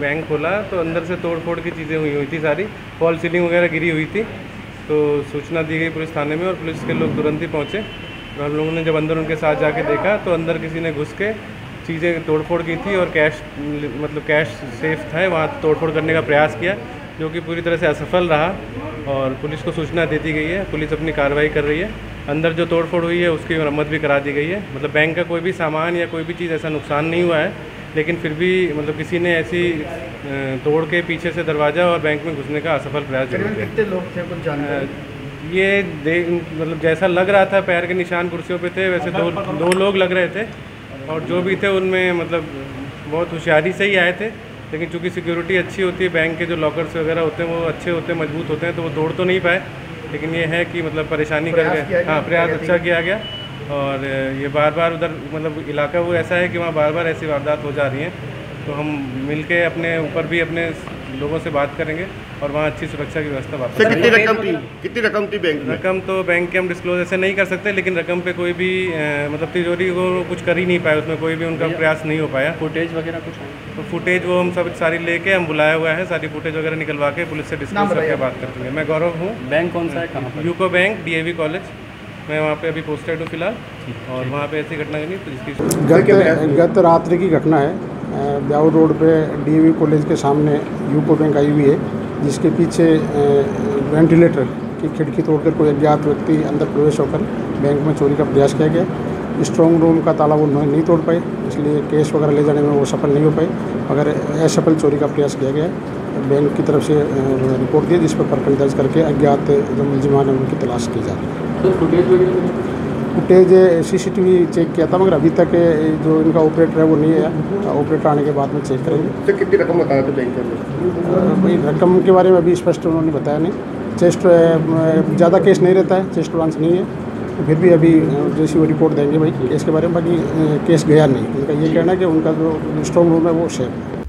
Bank खोला तो अंदर से तोड़ फोड़ की चीज़ें हुई थी सारी, फॉल सीलिंग वगैरह गिरी हुई थी। तो सूचना दी गई पुलिस थाने में और पुलिस के लोग तुरंत ही पहुँचे। तो हम लोगों ने जब अंदर उनके साथ जाके देखा तो अंदर किसी ने घुस के चीज़ें तोड़ फोड़ की थी और कैश मतलब कैश सेफ था वहाँ तोड़ फोड़ करने का प्रयास किया, जो कि पूरी तरह से असफल रहा और पुलिस को सूचना दे दी गई है। पुलिस अपनी कार्रवाई कर रही है। अंदर जो तोड़ फोड़ हुई है उसकी मरम्मत भी करा दी गई है। मतलब बैंक का कोई भी सामान या कोई भी चीज़ ऐसा नुकसान नहीं हुआ है, लेकिन फिर भी मतलब किसी ने ऐसी तोड़ के पीछे से दरवाज़ा और बैंक में घुसने का असफल प्रयास जरूर किया। कितने लोग थे कुछ जानते हैं? ये मतलब जैसा लग रहा था पैर के निशान कुर्सियों पे थे, वैसे दो लोग लग रहे थे और जो भी थे उनमें मतलब बहुत होशियारी से ही आए थे। लेकिन चूँकि सिक्योरिटी अच्छी होती है, बैंक के जो लॉकर्स वगैरह होते हैं वो अच्छे होते हैं, मजबूत होते हैं, तो वो तोड़ तो नहीं पाए। लेकिन ये है कि मतलब परेशानी कर गए। हाँ, प्रयास अच्छा किया गया। और ये बार बार उधर मतलब इलाका वो ऐसा है कि वहाँ बार बार ऐसी वारदात हो जा रही हैं, तो हम मिलके अपने ऊपर भी अपने लोगों से बात करेंगे और वहाँ अच्छी सुरक्षा की व्यवस्था वापस। कितनी रकम थी बैंक में? रकम तो बैंक के हम डिस्क्लोज ऐसे नहीं कर सकते, लेकिन रकम पे कोई भी मतलब तिजोरी को कुछ कर ही नहीं पाया, उसमें कोई भी उनका प्रयास नहीं हो पाया। फुटेज वगैरह कुछ? तो फुटेज वो हम सब सारी लेके हम बुलाया हुआ है, सारी फुटेज वगैरह निकलवा के पुलिस से डिस्क्लोज करके बात करते हैं। मैं गौरव हूँ। बैंक कौन सा है? UP bank, DAV college. मैं वहाँ पे अभी पोस्टेड हूँ फिलहाल और वहाँ पे ऐसी घटना नहीं। गत रात्रि की घटना है, ब्यावर रोड पे DAV कॉलेज के सामने यूपी बैंक आई हुई है, जिसके पीछे वेंटिलेटर की खिड़की तोड़कर कोई अज्ञात व्यक्ति अंदर प्रवेश होकर बैंक में चोरी का प्रयास किया गया। स्ट्रॉन्ग रूम का ताला वो नहीं तोड़ पाए, इसलिए कैश वगैरह ले जाने में वो सफल नहीं हो पाए, मगर असफल चोरी का प्रयास किया गया। बैंक की तरफ से रिपोर्ट दी जिस पर प्रकरण दर्ज करके अज्ञात जो मुलजिमान हैं उनकी तलाश की जा रही है। तो फुटेज CCTV चेक किया था, मगर अभी तक जो इनका ऑपरेटर है वो नहीं है। ऑपरेटर आने के बाद में चेक करेंगे। तो कितनी रकम बताया था बैंक में? रकम के बारे में अभी स्पष्ट उन्होंने बताया नहीं। चेस्ट ज़्यादा केस नहीं रहता है, चेस्ट ब्रांच नहीं है, फिर भी अभी जैसी वो रिपोर्ट देंगे भाई केस के बारे में। बाकी केस गया नहीं, उनका ये कहना है कि उनका जो स्ट्रॉन्ग रूम है वो सेफ है।